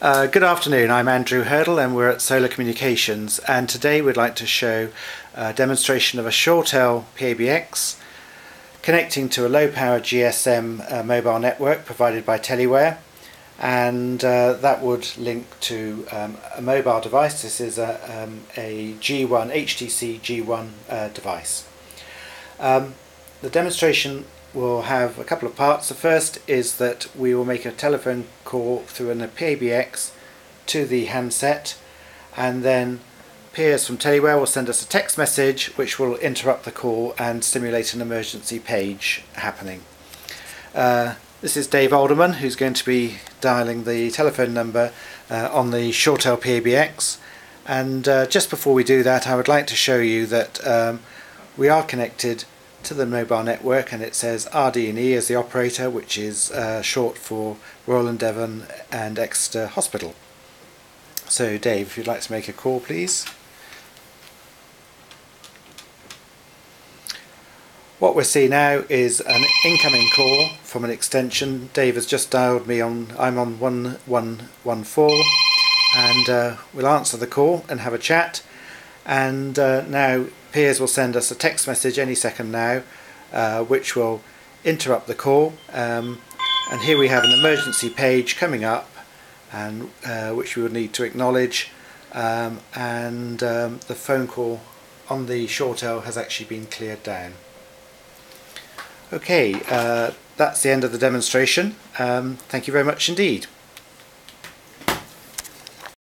Good afternoon, I'm Andrew Hurdle and we're at Solar Communications, and today we'd like to show a demonstration of a ShoreTel PABX connecting to a low power GSM mobile network provided by Teleware, and that would link to a mobile device. This is a G1, HTC G1 device. The demonstration will have a couple of parts. The first is that we will make a telephone call through a PABX to the handset, and then Piers from Teleware will send us a text message which will interrupt the call and simulate an emergency page happening. This is Dave Alderman, who's going to be dialing the telephone number on the ShoreTel PABX, and just before we do that I would like to show you that we are connected to the mobile network, and it says RD&E as the operator, which is short for Royal and Devon and Exeter Hospital. So Dave, if you'd like to make a call, please. What we'll see now is an incoming call from an extension. Dave has just dialed me on, I'm on 1114, and we'll answer the call and have a chat, and now Piers will send us a text message any second now, which will interrupt the call, and here we have an emergency page coming up, and which we will need to acknowledge, and the phone call on the ShoreTel has actually been cleared down. Okay, that's the end of the demonstration. Thank you very much indeed.